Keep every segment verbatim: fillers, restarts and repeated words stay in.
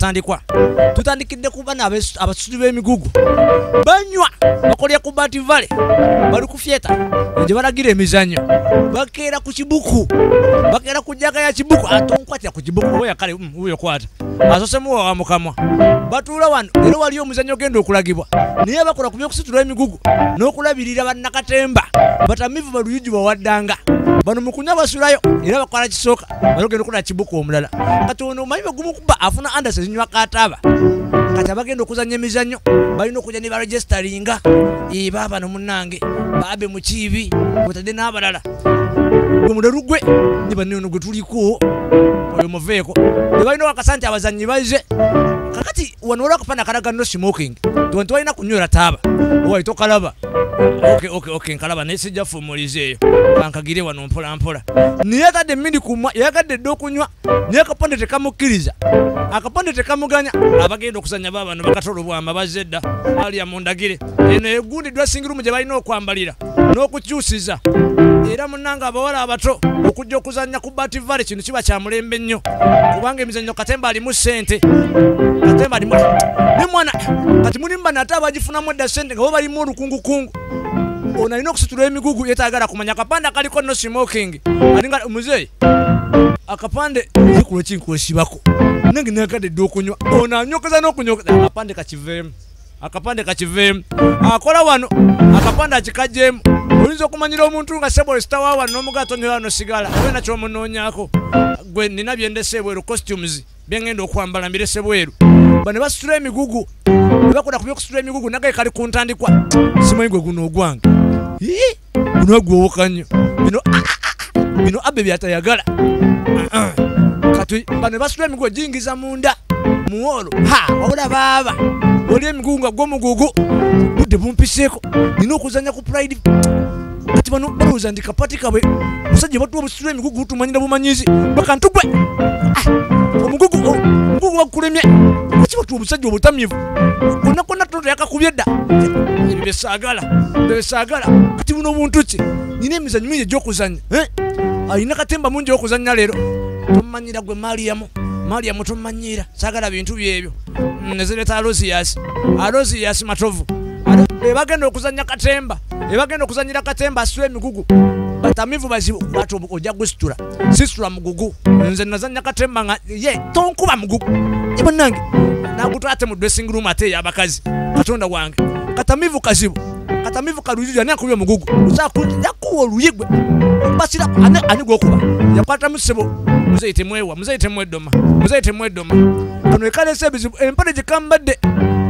kutandikwa tutandikidde kubana abasudi b'emigugu banywa bakolya ku bativale bali ku fieta nje balagira emizanyo bakera ku kibuku bakera kujaga ya kibuku atonkwatira ku kibuku oya kale uyo kwata asosemu wa mukamwa batula wano era waliyo omuzanyo gendo okulagibwa niye bakola kubye kusitula emigugu n'okulabirira bannakatemba batamivu baluyuji bawaddanga bano mukunya basulayo era bakwala kisoka balogendo kula kibuku omulala katono mayiba gumukuba afuna Anderson nywa kataba kata bagendo kuzanya emizanyo balino kujja ne barregisteringa e baba no munange babe mu kibi mutade n'abalala gumuderugwe niba nino gwe tuliko oyo muveko balino wakasante abazanyi baje kakati wanora kupana karaga no smoking twantu balina kunyura taba oyo tokalaba okay okay okay nkalaba nesija fumulize bankagire wano mpola mpola niyata de mindi kumwa yakade dokunywa nyaka pandete kamukiriza akapandete kamuganya abagendo kusanya baba no bakatolo bwamba bazedda ali ya mundagire ene gundi dressing room je balino kwambalira no kuchusiza era munanga abawala abato okujja okuzannya ku bativale kino kiba kya mulembe nnyo kubanga emizanyo katemba ali mu sente katemba ali mu nimwana kati mulimba nataba jifuna mu da sente ngo bali mu rukungu kungu ona ino kusitula emigugu yetagala kumanya kapanda kaliko no smoking alinga muzei akapande zikulo chinko shibako nangi nakade dokunywa ona nyokaza nokunyoka akapande kachivemu akapande kachivemu akola wano akapanda akikajemu oyinza okumanyira omuntu nga sebole sitawa wano n'omugato nywano sigala wena kyomunoonyako gwe nina byendese ebweru costumes byengenda okwambala mbire sebweru bano basitula emigugu bakunda kubye kusitula emigugu nagaye kali kuntandikwa simanyi gwe guno ogwange ii guno agwowoka nnyo bino bino abe byatayagala kati bano basitula emigugu ejingiza munda muwolo ha wabula baaba oli emigugu nga gwomugugu budde bumpiseeko nina okuzanya ku pride kati bano balowooza ndi kapati kawe musajja batuwa busitula emigugu tumanyira bumanyizi baka ntugwe omugugu omugugu wakulemye kuchiba tu obusajja obutamivu konna konna toto yakakubyedda ebibesaagala ebibesaagala kati buno omuntu ki nina emizanyo mingi egy'okuzannya alina katemba mungi okuzannya leero tomumanyira gwe mariamu mariamu tomumanyira saagala bintu byebyo nezireeta aloziyasi aloziyasi matovu ebagenda okuzannya katemba ebagenda okuzannyira katemba asitula emigugu batamivu bazibu bato ojja gusitula sisitula mugugu nze nazannya katemba nga ye tonkuba mugugu ebonange nakutate mu dressing room ate yabakazi katonda wange katamivu kazibu katamivu kalujuja nakubye mugugu usakunja kuwo luyigwe basira ane anyugo kuba yakwata musebo muzeite mwewa muzeite mwedoma muzeite mwedoma kano kale sebizu empade jikambadde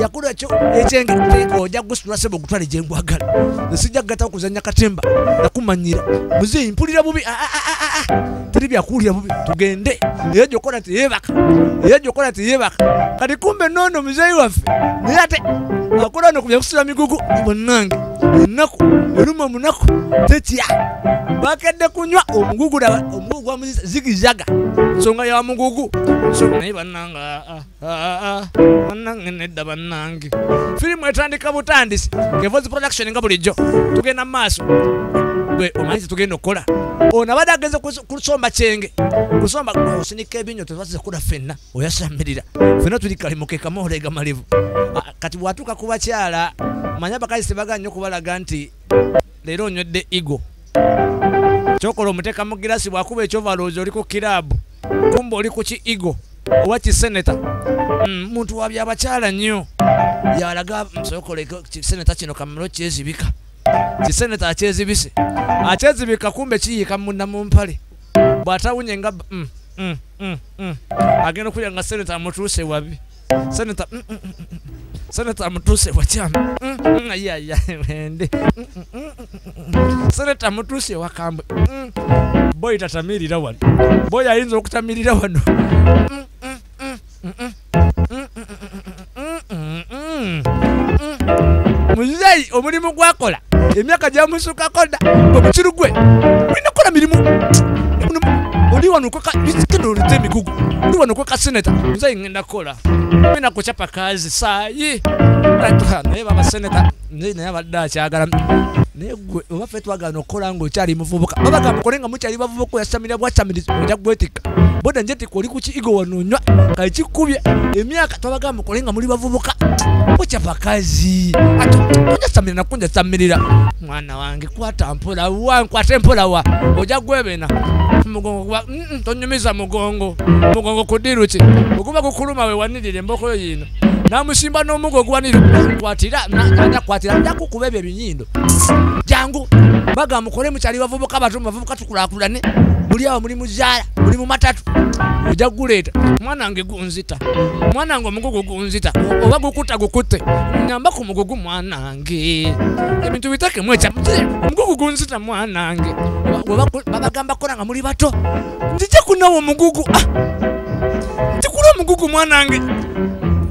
yakora kyo ekyenge ojja gusitula sebo gutwale jengwagala sijja gata okuzannya katemba nakumanyira muzeeyi mpulira bubi teri byakulira bubi tugende ejo kola tiyebaka ejo kola tiyebaka kati kumbe nono muzeeyi waffe naye ate akora no kubya kusitula migugu bonange ennaku eruma munaku tetya bakadde kunywa omugugu da omugugu wa zigizaga nsonga ya mugugu nsonga naye bananga bananga nedda banange filimu etandika butandisi Kevo's production nga bulijjo tugenda maaso gwe omanyi tugenda okukola ono abadde agenze kusomba kyenge kusomba osinika ebinyo tetwasiza kukola ffenna oyasamirira ffenna tuli kalimukeka moorega malivu kati bwatuuka ku bakyala manya bakazi tebaga nnyo kubalaga nti leero onywedde igo kyokola omuteeka mu girasi bwakuba ekyovaloozi oli ku kirabu kumba oli ku ki igo owa kiseneta muntu wa byabakyala nnyo yalaga nsokole kiseneta kino kamero kyezibika kiseneta akyezibise akyezibika kumbe kiyiika munda mu mpale bw'atawunye nga agenda okulya nga seneta amutuuse wabi seneta seneta mutuse wacyama ya ya wende seneta mutuse wakambwe boy tatamirira wano boy ayinza okutamirira wano Muzeyi omulimu gwakola emyaka jamusuka koda omukiru gwe binakola mirimu oli wano koka bisikino lute mikugu oli wano koka senator Muzeyi ngenda kola mina kuchapa kazi sayi tatuha naye baba senator naye naye badda kyagala naye gwe obaffe twagala nokola ngo kyali muvubuka baba kamukolenga mukyali bavubuka ya samira bwa samiri oja gwetika boda njeti koli kuchi igo wanonywa kachikubye emyaka twabaga mukolenga muri bavubuka kuchapa kazi ato kunja samira nakunja samirira mwana wange kwata mpola wa kwata mpola wa oja gwebena mugongo kwa tonyumiza mugongo mugongo kudiruchi okuba kukuluma we wanirire mboko yino namushimba no mugo gwanirire kwatira nanya kwatira ndaku kubebe binyindo jangu baga mukole mukyali bavubuka batumba bavubuka tukulakulane buli awo muri mujala buli mu matatu oja guleta mwanange gunzita mwanange omugogo gunzita oba gukuta gukute nyamba ku mugogo mwanange ebintu bitake mwecha mugogo gunzita mwanange baba gamba koranga muri bato ndije kunawo mugogo ah tikura mugogo mwanange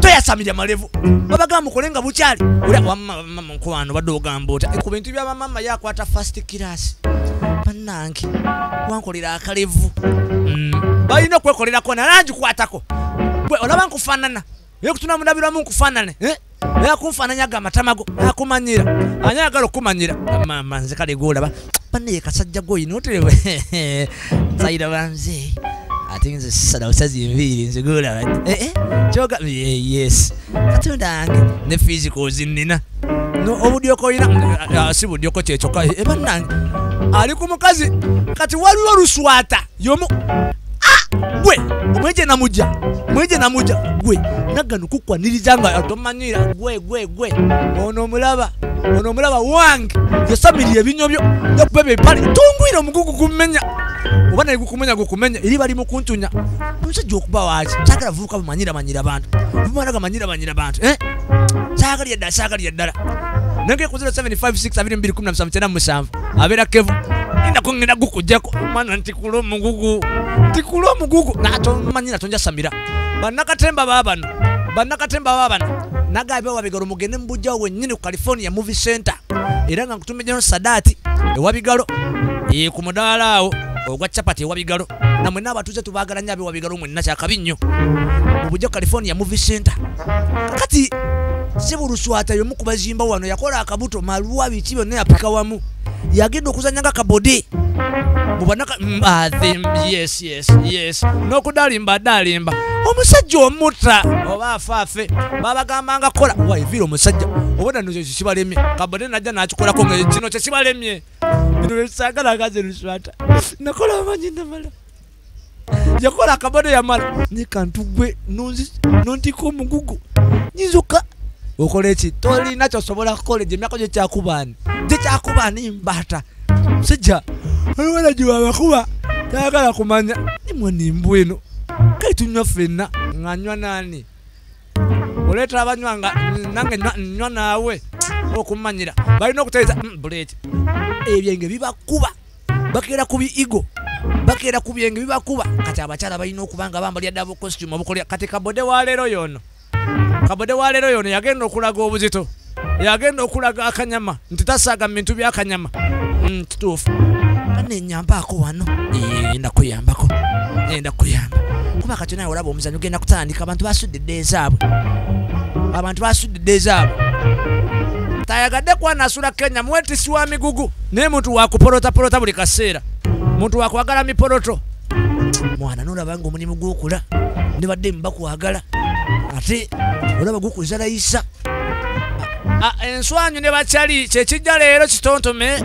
toyasamija malevu babaga mukolenga buchali ula wamama mkwano badoga mbota ku bintu bya mama yako ata first class banange wankolera akalevu mm. Bayino kwekolera kona lanji kwatako bwe olaba nkufanana Yo kutuna mudabira mungu kufanane eh ya kufananya gama tamago ya kumanyira anyagalo kumanyira mama nze kale gola ba pande kasajja goyi notelewe saida banze atinze sada usazi mbili nze gola eh eh choga yes katunda ne physical zinina no obudio ko ina sibudio ko checho ka e banange ali kumukazi kati waliwo ruswata yomo gwe mweje na muja mweje na muja gwe nagano kukwaniriza atomanyira gwe gwe gwe ono mulaba ono mulaba wange yasamiriye binyobyo yakubebe pale tungwira mugugu kumenya ubana yiku kumenya gukumenya iri bari mu kuntunya musajjo kuba waje chakara vuka bumanyira manyira bantu bumanaga manyira manyira bantu eh chakari ya dashakari ya dara nange kuzira seven five six two two one seven seven abera Kevo ina kongena gukujako mana ntikulo mugugu tikulo mugugu natomanyira tonja samira banakatemba babana banakatemba babana nagabe wabigaro mugende mbujja wenyine ku California Movie Center iranga kutumeje sadati ewabigaro e kumudalao ogwa chapati wabigaro namwe n'abatuze tubagaranya abe wabigaro mwenna kyakabinyo mubujja California Movie Center kati siburuswata yo mukubazimba wano yakola akabuto maluwa bikibo ne apika wamu yagenda okuzanyanga kabodi mubanaka mbazim yes yes yes no kudalimba dalimba omusajja omutra oba afafe baba gamanga kola waivira omusajja obona nzo sibalemye kabodi najja nakikola ko ngekino kye sibalemye bino bisagala kaze ruswata nakola amanyi ndamala yakola kabodi yamala nikantugwe nonzi nontiko mugugu nyizuka okolechi toli nacho sobola college myako je chakubani je chakubani mbata sija wala jiwa bakuba takala kumanya nimwe nimbu eno kaitunywa fena nganywa nani oleta abanywanga nange nywa nawe okumanyira bali nokuteza bullet ebyenge bibakuba bakera kubi ego bakera kubyenge bibakuba kati abakyala balina okubanga bambali adabo costume obukolya kati kabode wa lero yono kabode wa lero yono yagenda okulaga obuzito yagenda okulaga akanyama ntitasaga mintu byakanyama ntitufu ane nyamba ako wano ee nda kuyamba ko nda kuyamba kuba kati nayo olabo omuzanyo genda kutandika abantu basudde ezaabwe abantu basudde ezaabwe tayagadde kwana asula Kenya mweti siwa migugu ne muntu wakupolota polota buli kaseera muntu wakwagala mipoloto mwana nula bango mulimu gw'okula ndibadde mbakwagala ate olaba gukulizala Isa enswanyu ne bakyali kyekijja leero kitontome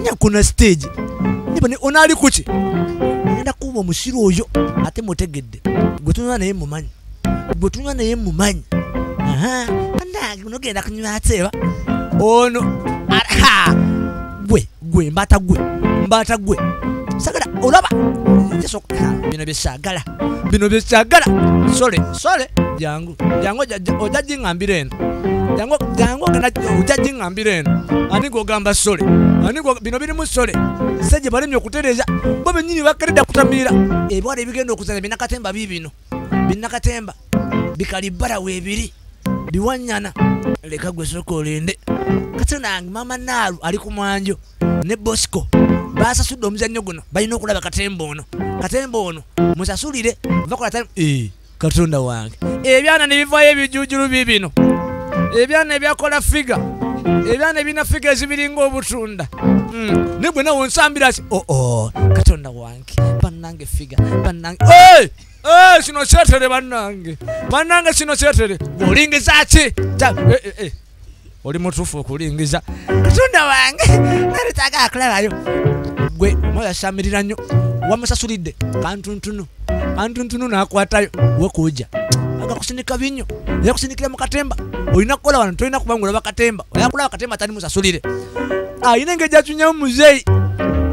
nyankona stage nibone onali kuchi nda kubo musiro oyo ate mutegedde gotunywa naye mumanyi gotunywa naye mumanyi aha anda unogenda kunywa ateba ono aha gwe gwe mbata gwe mbata gwe sagala olaba ndesoka bino byesagala bino byesagala sole sole jangu jangu ojaji ngambire eno jangu jangu kana ojaji ngambire eno ani gogamba sole ani bino biri mu sole seje balemyo kutereza bobe nyinyi bakereda kutamira ebwale bigenda okuzana binakatemba bibino binakatemba bikali bara webiri biwanyana leka gwe soko lende katana mama nalu ali kumwanjo ne Bosco basa sudo muzanyo guno balina okulaba katembo ono katembo ono musasulire vakola time eh katonda wange ebyana ne bivayo ebijujuru bibino ebyana ebyakola figa ebyana bina figa ezibiringa obutunda mm. Nibwe nawo nsambira si oh oh katonda wange banange figa banange eh eh sino chetere banange banange sino chetere bolingiza ki eh eh eh oli mutufu kulingiza katonda wange naritaga aklabayo gwe moya shamirira nyo wamusasulide kantuntunu kantuntunu nakwatayo wekuja akakusinika binyo yakusinikira mu katemba oyina kola wano toyina kubangula bakatemba oyakula bakatemba tani musasulire ayina ngeja tunyamu muzeyi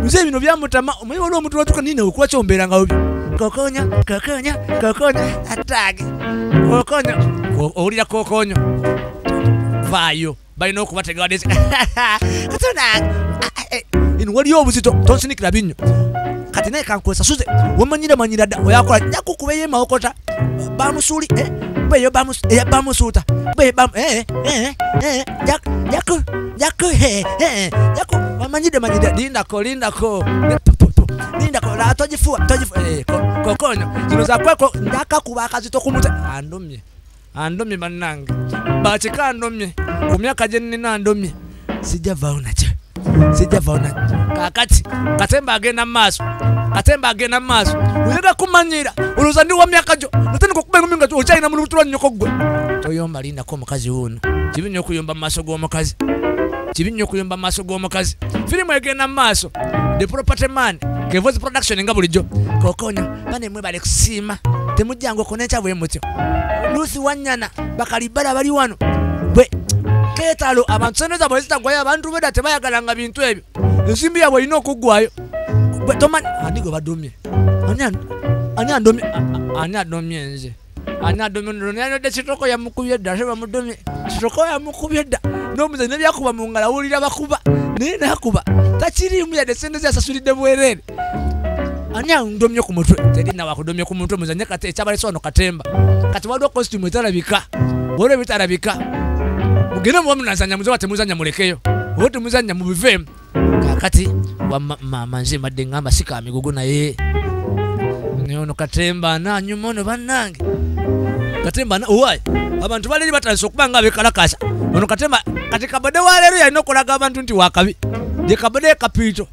muzeyi bino byamutama omuyi wali omuntu watuka nina okuwa kyomberanga obi kokonya kokonya kokonya atagi kokonya owulira kokonya vayo balina okubatega wadesi ino waliyo obuzito tonsinikira binyo kati naye kankwesa suze wamanyira manyira da oyakola nyakukubeyo emawokota bamusuli eh beyo bamus eh bamusuta beyo bam eh eh eh jak jaku jaku eh eh jaku wamanyira manyira linda ko linda ko linda ko la tojifua tojifua eh kokonyo zinoza kwako ndaka kubakazito kumuta andomye andomye manange bachika andomye kumyaka jenni na andomye sijavao nacho sijavona kakati katemba agenda maso katemba agenda maso unaga kumanyira uruza ndi wa myaka jo natani kokubenga minga jo chaina mulu tulwa nyokogwe toyomba linda ko mukazi uno kibinyo kuyomba maso go mukazi kibinyo kuyomba maso go mukazi filmu agenda maso the property man Kevo's production ngabulijo kokonya bane mwe bale kusima temujjango konencha bwe mutyo lusi wanyana bakalibala bali wano bwe ketalo abantu neza bwezita gwaya abantu beda tebayagalanga bintu ebyo nsimbi yabwe ino kugwayo tomani andigo badomye anya anya domye anya domye nze anya domye nronyanyo de sitoko ya mukubye da shaba mudomye sitoko ya mukubye da no muzane byakuba mu ngala ulira bakuba ne nakuba takirimu ya descendants ya sasulide bwerere anya ndomye ku mutwe tedi na wakudomye ku mutwe muzanye kate chabale sono katemba kati wado costume etarabika bore bitarabika mugina mwa mnazanya muzo watemuzanya mulekeyo wote muzanya mubivem kakati wa mama nzima dengamba sika amigugu na ye nyono katemba na nyumono banange katemba na uwai abantu bali batanso okubanga bekalakasa ono katemba kati kabade wale ruya inokolaga abantu nti wakabi je kabade kapito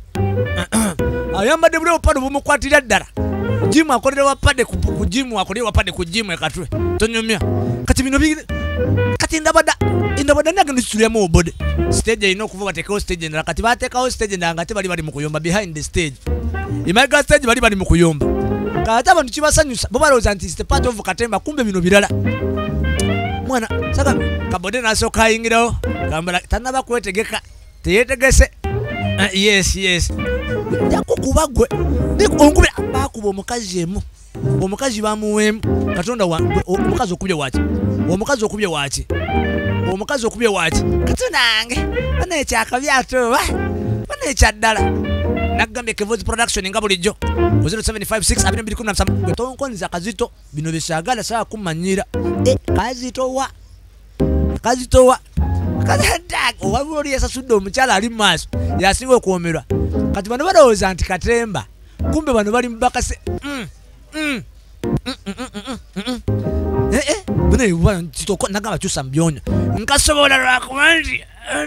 ayamba de bro padu bumukwatirira ddala jimu akolera wapade kujimu akolera wapade kujimu ekatwe tonyumya kati bino bigi kati ndabada ndabada ndagenda kusula mu bode stage ino kuvuba teka stage ndala kati bateka stage ndangate bali bali mukuyomba behind the stage imaga stage bali bali mukuyomba kata abantu kibasanyusa bo baloza anti is the part of katemba kumbe bino birala mwana saka kabode nasoka ingiro kambala tanaba kwetegeka teyetegese uh, yes yes yakukuba gwe ndikongubira bakuba omukazi emu omukazi bamuwemu katonda wange omukazi okubye wachi omukazi okubye wachi omukazi okubye wachi katunange bana ekyakabyato ba bana ekyaddala nagambye Kevo's production nga bulijjo zero seven five six tonkonza kazito bino byesagala saa kumanyira e kazito wa kazito wa kazandak owabuli yasasudde omukyala ali maaso yasinga okuwomerwa kati bano balowooza nti katemba kumbe bano bali mubakase Mm. Mm, mm, mm, mm, mm. Eh eh bune bwana titoko nagaba chusa mbyonya nkasobola lwakumanzi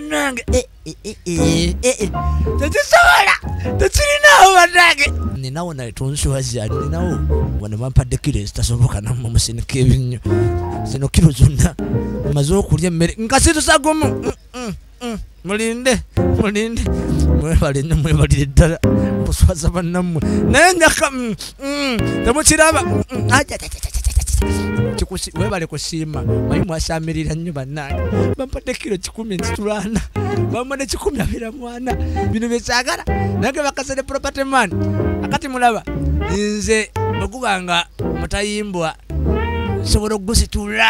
nange eh Iri webale kushima maimu ashamirira nnyo banange bampadde kilo kikumi ntitulana bampadde kikumi abira mwana bino byesagala nange bakasale property man akati mulaba nze bagubanga mutayimbwa nsobola ogusitula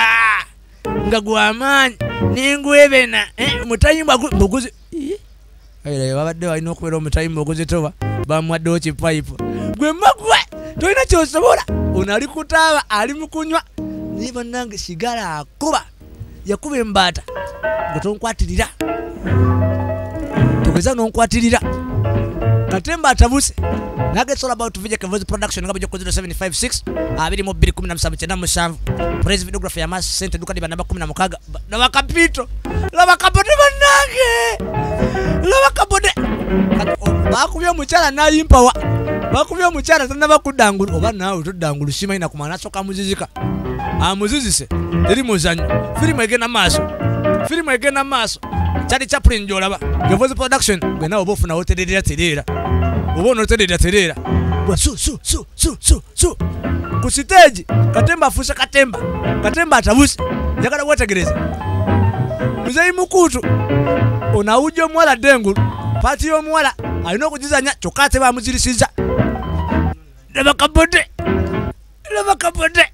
nga gwamaanyi ningwebena mutayimbwa guguzi ayira babadde balina okubeera omutayimbwa oguzitoba bamwaddewo kipaipo gwe magwe toyina kyosobola unali kutaba ali mukunywa niba nange sigala akuba yakuba embata gotonkwatirira tugeza nonkwatirira katemba atabuse nage sola about Vj Kevo production ngabyo zero seven five six abiri mo biri kumi na musanvu kyenda mushanvu praise videography ya mas sente duka libana kumi na mukaga na bakapito laba kabode banange laba kabode bakubye mukyala nayimpa wa bakubye mukyala tanaba kudangulu oba nawe tudangulu shima ina kumana soka muzizika amuzizise eri muzanyo filime egena maso filime egena maso chali chaplin jolaba Kevo's production gwenawo bofu na hotelera telera obono hotelera telera su su su su su su ku stage katemba fusa katemba katemba atabusi njagala wategereza muzayi mukutu ona ujo mwala dengulu pati yo mwala alino kujizanya chokate bamuzirisiza laba kabode laba kabode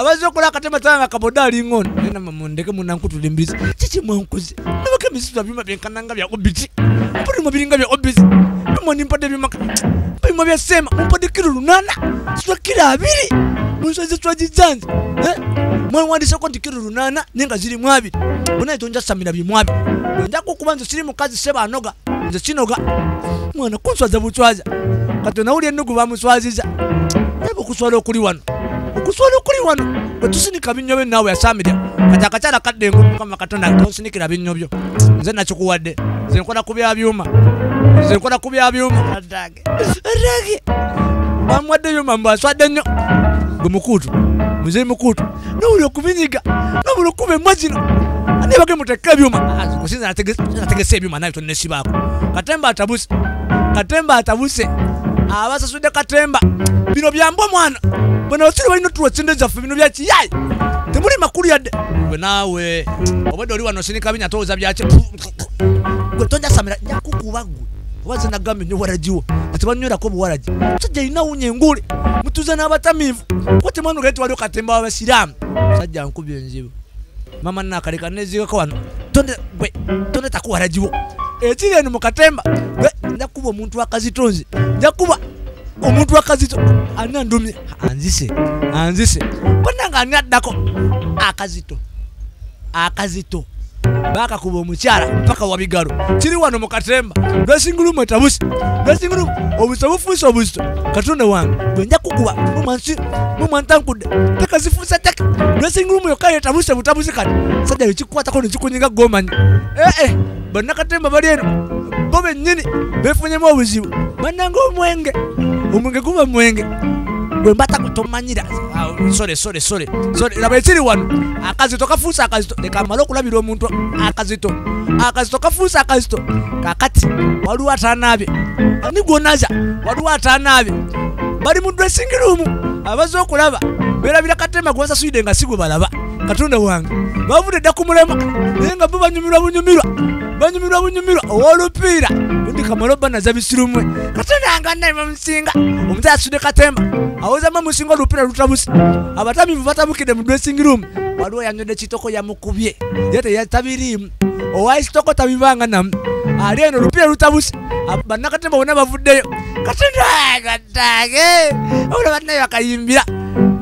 abazo kula katema tanga kabodali ngono nena mamundeke munankutu limbizi chichi mwankuzi laba kemisi twabima byenkananga bya obiti puli mubiringa bya obiti moni mpade bimaka bimwe byasema mpade kilo lunana swa kilo abiri munsoze twajizanze eh mwana wandisa ko ndikilo lunana ninga zili mwabi bona tonja samira bimwabi ndako kubanza siri mukazi seba anoga nze chinoga mwana kunswaza butwaza katona uli enugu bamuswaziza ebo kuswala okuli wano okuswala okuli wano betusinika binnyobe nawe yasamira kata kachala kadengo kama katonda tonsinikira binnyobyo nze nachokuwadde nze nkola kubya byuma nze nkola kubya byuma adage adage bamwadde byuma mbaswadde nnyo gumukutu muze mukutu nawe okubinyiga nawe okube mwazino niba ke muteka byuma kusinza nategese byuma nayo tonesi bako katemba atabuse katemba atabuse abasasude katemba bino byambo mwana bona otiri balino tuwatsindaza fe bino byaki yayi temuli makuru yade we nawe obode oli wano sinika binyatoza byaki gotonda samira yakukubagwe waze nagambe nyo warajiwo tetubanyura ko bwaraji tujye ina unyengule mutuza nabatamivu kote mwana gaito wali katemba abasilamu sajja nkubye njibu mama nakaleka nezika kwano tonde gwe tonde takuwarajiwo ekire ni mukatemba gwe ndakuba omuntu akazitonze ndakuba omuntu akazito ana ndumye anzise anzise bonanga nyaddako akazito akazito baka kuba omukyala mpaka wabigalo kiri wano mukatemba dressingulu mwetabusi dressingulu obusobufuso obusto katonda wange gwe ndakukuba omansi mumantankude takazifusa tak dressing room yokaye tabuse butabusi kati sada yikikwata ko njikunyiga gomanyi eh eh banakatemba bali eno bobe nyini befunye mu buzibu bananga omwenge omwenge kuba mwenge gwe mbata kutomanyira sorry sorry sorry sorry labetiri wanu akazito kafusa akazito dekamalo kulabira omuntu akazito akazito kafusa akazito kakati waluwa tanabe ani gonaza waluwa tanabe bali mu dressing room abazo kulaba bela bila katema gwanza suide nga sigwe balaba katonda wange bavude dakumulema nenga buba nyumirwa bunyumirwa banyumirwa bunyumirwa olupira ndi kamaloba na zabisirumwe katonda angana imamsinga omutasa suide katemba awoza mamusinga olupira lutabusi abatami batabukide mu dressing room waliwo yanyode kitoko ya mukubye yete yatabirimu owa kitoko tabibanga nam ali eno olupira lutabusi abanakatemba bona bavuddeyo katonda agatage olaba nayo akayimbira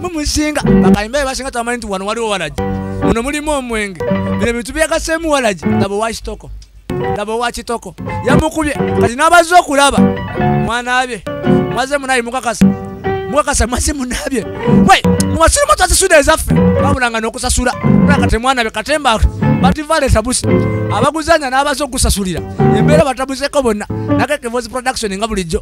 mumusinga bakaimba basinga tamani tu wanu waliwo walaji muno mulimo omwenge bino bintu byakasemu walaji nabo wakitoko nabo wakitoko yamukubye kati nabazo okulaba mwana abye mwaze munayi mukakasa mukakasa mwaze munabye we mwasiri moto azisude ezaffe babulanga n'okusasula nakate mwana bekatemba bativale tabusi abaguzanya n'abazo gusasulira embeera batabuzeko bonna naka Kevo's production nga bulijjo.